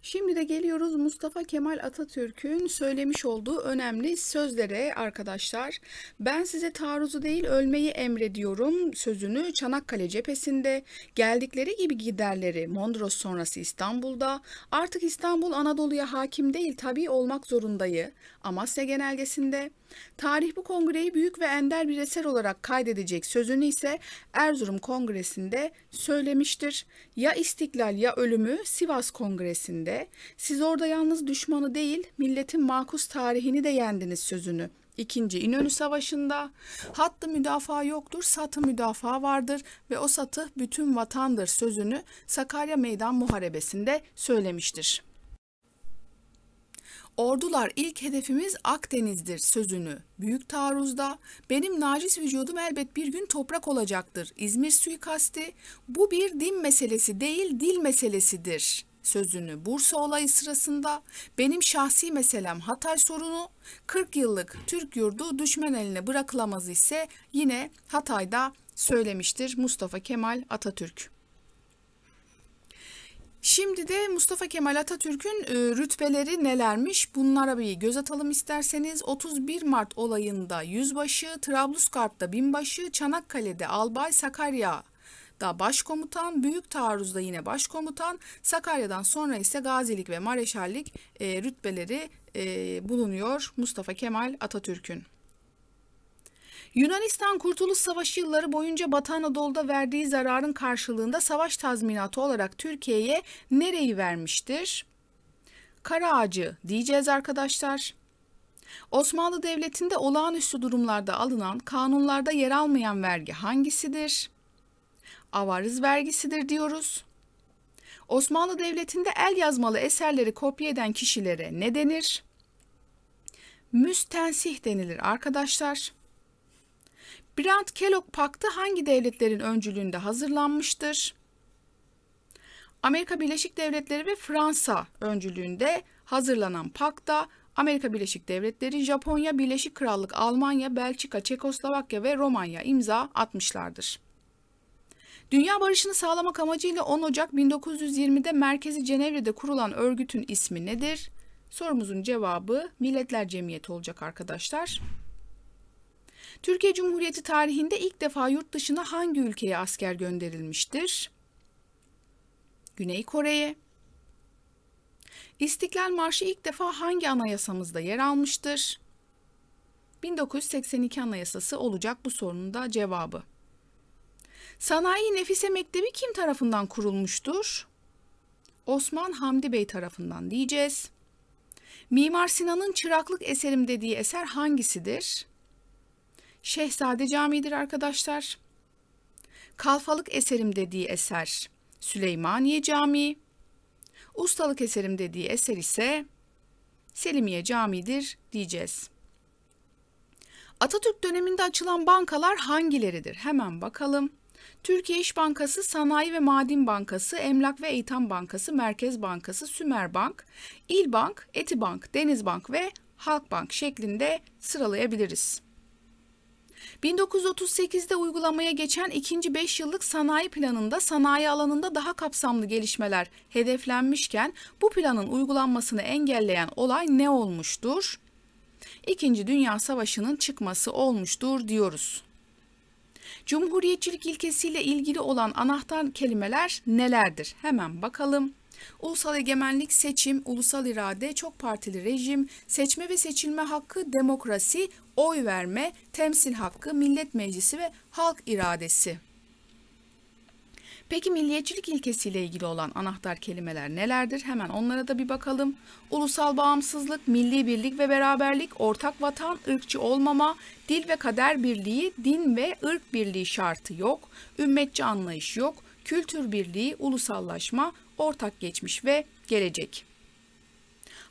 Şimdi de geliyoruz Mustafa Kemal Atatürk'ün söylemiş olduğu önemli sözlere arkadaşlar. Ben size taarruzu değil ölmeyi emrediyorum sözünü Çanakkale cephesinde, geldikleri gibi giderleri Mondros sonrası İstanbul'da, artık İstanbul Anadolu'ya hakim değil tabi olmak zorundayı Amasya genelgesinde, tarih bu kongreyi büyük ve ender bir eser olarak kaydedecek sözünü ise Erzurum Kongresi'nde söylemiştir. Ya istiklal ya ölümü Sivas Kongresi'nde. Siz orada yalnız düşmanı değil, milletin makus tarihini de yendiniz sözünü 2. İnönü Savaşı'nda. Hattı müdafaa yoktur, satı müdafaa vardır ve o satı bütün vatandır sözünü Sakarya Meydan Muharebesi'nde söylemiştir. Ordular ilk hedefimiz Akdeniz'dir sözünü büyük taarruzda, benim naciz vücudum elbet bir gün toprak olacaktır İzmir suikasti, bu bir din meselesi değil dil meselesidir sözünü Bursa olayı sırasında, benim şahsi meselem Hatay sorunu, 40 yıllık Türk yurdu düşman eline bırakılamaz ise yine Hatay'da söylemiştir Mustafa Kemal Atatürk. Şimdi de Mustafa Kemal Atatürk'ün rütbeleri nelermiş? Bunlara bir göz atalım isterseniz. 31 Mart olayında yüzbaşı, Trablusgarp'ta binbaşı, Çanakkale'de albay, Sakarya da başkomutan, büyük taarruzda yine başkomutan, Sakarya'dan sonra ise gazilik ve mareşallik rütbeleri bulunuyor Mustafa Kemal Atatürk'ün. Yunanistan Kurtuluş Savaşı yılları boyunca Batı Anadolu'da verdiği zararın karşılığında savaş tazminatı olarak Türkiye'ye nereyi vermiştir? Karaağacı diyeceğiz arkadaşlar. Osmanlı Devleti'nde olağanüstü durumlarda alınan, kanunlarda yer almayan vergi hangisidir? Avarız vergisidir diyoruz. Osmanlı Devleti'nde el yazmalı eserleri kopya eden kişilere ne denir? Müstensih denilir arkadaşlar. Brant-Kellogg Paktı hangi devletlerin öncülüğünde hazırlanmıştır? Amerika Birleşik Devletleri ve Fransa öncülüğünde hazırlanan pakta Amerika Birleşik Devletleri, Japonya, Birleşik Krallık, Almanya, Belçika, Çekoslovakya ve Romanya imza atmışlardır. Dünya barışını sağlamak amacıyla 10 Ocak 1920'de merkezi Cenevre'de kurulan örgütün ismi nedir? Sorumuzun cevabı Milletler Cemiyeti olacak arkadaşlar. Türkiye Cumhuriyeti tarihinde ilk defa yurt dışına hangi ülkeye asker gönderilmiştir? Güney Kore'ye. İstiklal Marşı ilk defa hangi anayasamızda yer almıştır? 1982 Anayasası olacak bu sorunun da cevabı. Sanayi Nefise Mektebi kim tarafından kurulmuştur? Osman Hamdi Bey tarafından diyeceğiz. Mimar Sinan'ın çıraklık eserim dediği eser hangisidir? Şehzade Camii'dir arkadaşlar. Kalfalık eserim dediği eser Süleymaniye Camii. Ustalık eserim dediği eser ise Selimiye Camii'dir diyeceğiz. Atatürk döneminde açılan bankalar hangileridir? Hemen bakalım. Türkiye İş Bankası, Sanayi ve Maden Bankası, Emlak ve Eytan Bankası, Merkez Bankası, Sümer Bank, İl Bank, Etibank, Deniz Bank ve Halk Bank şeklinde sıralayabiliriz. 1938'de uygulamaya geçen 2. 5 yıllık sanayi planında sanayi alanında daha kapsamlı gelişmeler hedeflenmişken bu planın uygulanmasını engelleyen olay ne olmuştur? 2. Dünya Savaşı'nın çıkması olmuştur diyoruz. Cumhuriyetçilik ilkesiyle ilgili olan anahtar kelimeler nelerdir? Hemen bakalım. Ulusal egemenlik, seçim, ulusal irade, çok partili rejim, seçme ve seçilme hakkı, demokrasi, oy verme, temsil hakkı, millet meclisi ve halk iradesi. Peki milliyetçilik ilkesiyle ilgili olan anahtar kelimeler nelerdir? Hemen onlara da bir bakalım. Ulusal bağımsızlık, milli birlik ve beraberlik, ortak vatan, ırkçı olmama, dil ve kader birliği, din ve ırk birliği şartı yok, ümmetçi anlayış yok, kültür birliği, ulusallaşma, ortak geçmiş ve gelecek.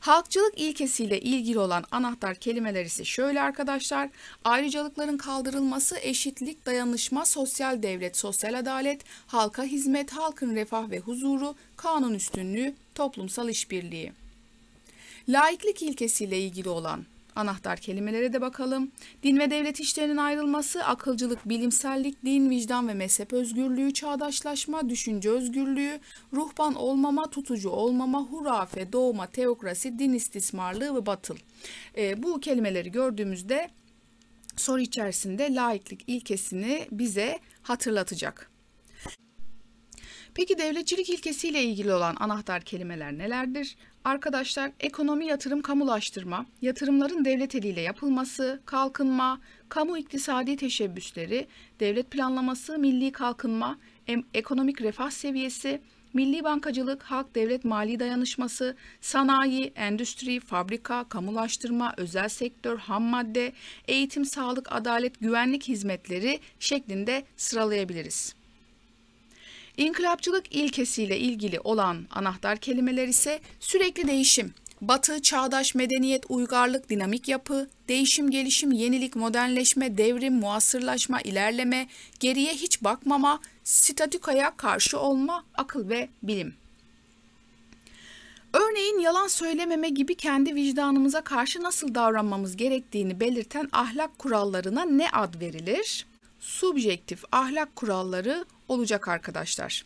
Halkçılık ilkesiyle ilgili olan anahtar kelimeler ise şöyle arkadaşlar. Ayrıcalıkların kaldırılması, eşitlik, dayanışma, sosyal devlet, sosyal adalet, halka hizmet, halkın refah ve huzuru, kanun üstünlüğü, toplumsal işbirliği. Laiklik ilkesiyle ilgili olan anahtar kelimelere de bakalım. Din ve devlet işlerinin ayrılması, akılcılık, bilimsellik, din, vicdan ve mezhep özgürlüğü, çağdaşlaşma, düşünce özgürlüğü, ruhban olmama, tutucu olmama, hurafe, doğma, teokrasi, din istismarlığı ve batıl. Bu kelimeleri gördüğümüzde soru içerisinde laiklik ilkesini bize hatırlatacak. Peki devletçilik ilkesiyle ilgili olan anahtar kelimeler nelerdir? Arkadaşlar, ekonomi, yatırım, kamulaştırma, yatırımların devlet eliyle yapılması, kalkınma, kamu iktisadi teşebbüsleri, devlet planlaması, milli kalkınma, ekonomik refah seviyesi, milli bankacılık, halk-devlet mali dayanışması, sanayi, endüstri, fabrika, kamulaştırma, özel sektör, ham madde, eğitim, sağlık, adalet, güvenlik hizmetleri şeklinde sıralayabiliriz. İnkılapçılık ilkesiyle ilgili olan anahtar kelimeler ise sürekli değişim, batı, çağdaş, medeniyet, uygarlık, dinamik yapı, değişim, gelişim, yenilik, modernleşme, devrim, muasırlaşma, ilerleme, geriye hiç bakmama, statükaya karşı olma, akıl ve bilim. Örneğin yalan söylememe gibi kendi vicdanımıza karşı nasıl davranmamız gerektiğini belirten ahlak kurallarına ne ad verilir? Subjektif ahlak kuralları olacak arkadaşlar.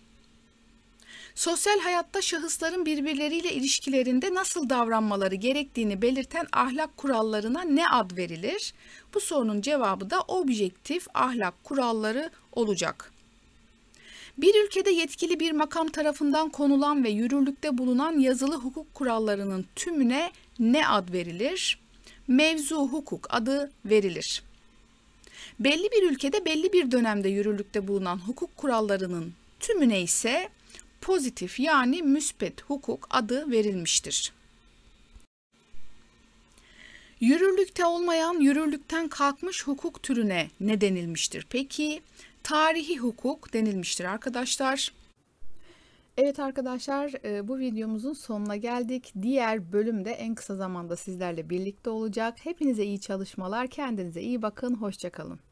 Sosyal hayatta şahısların birbirleriyle ilişkilerinde nasıl davranmaları gerektiğini belirten ahlak kurallarına ne ad verilir? Bu sorunun cevabı da objektif ahlak kuralları olacak. Bir ülkede yetkili bir makam tarafından konulan ve yürürlükte bulunan yazılı hukuk kurallarının tümüne ne ad verilir? Mevzu hukuk adı verilir. Belli bir ülkede belli bir dönemde yürürlükte bulunan hukuk kurallarının tümüne ise pozitif yani müspet hukuk adı verilmiştir. Yürürlükte olmayan, yürürlükten kalkmış hukuk türüne ne denilmiştir? Peki, tarihi hukuk denilmiştir arkadaşlar. Evet arkadaşlar, bu videomuzun sonuna geldik. Diğer bölümde en kısa zamanda sizlerle birlikte olacak. Hepinize iyi çalışmalar, kendinize iyi bakın, hoşça kalın.